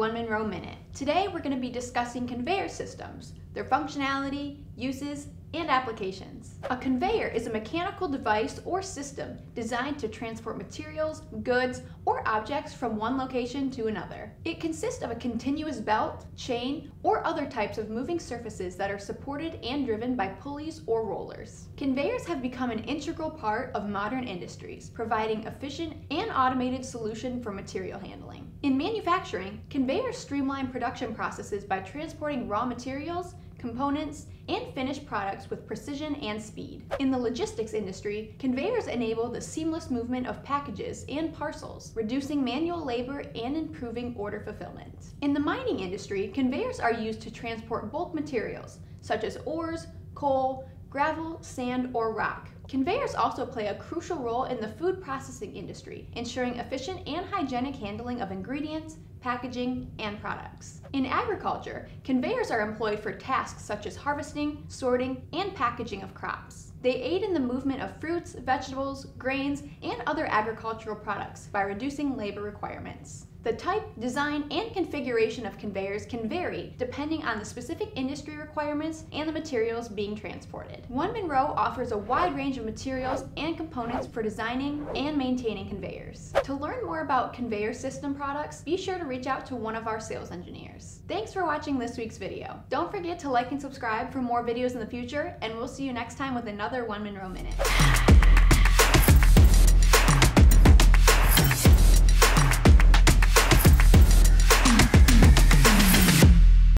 One Monroe Minute. Today we're going to be discussing conveyor systems, their functionality, uses, and applications. A conveyor is a mechanical device or system designed to transport materials, goods, or objects from one location to another. It consists of a continuous belt, chain, or other types of moving surfaces that are supported and driven by pulleys or rollers. Conveyors have become an integral part of modern industries, providing efficient and automated solution for material handling. In manufacturing, conveyors streamline production processes by transporting raw materials, components, and finished products with precision and speed. In the logistics industry, conveyors enable the seamless movement of packages and parcels, reducing manual labor and improving order fulfillment. In the mining industry, conveyors are used to transport bulk materials, such as ores, coal, gravel, sand, or rock. Conveyors also play a crucial role in the food processing industry, ensuring efficient and hygienic handling of ingredients, packaging, and products. In agriculture, conveyors are employed for tasks such as harvesting, sorting, and packaging of crops. They aid in the movement of fruits, vegetables, grains, and other agricultural products by reducing labor requirements. The type, design, and configuration of conveyors can vary depending on the specific industry requirements and the materials being transported. One Monroe offers a wide range of materials and components for designing and maintaining conveyors. To learn more about conveyor system products, be sure to reach out to one of our sales engineers. Thanks for watching this week's video. Don't forget to like and subscribe for more videos in the future, and we'll see you next time with another One Monroe Minute.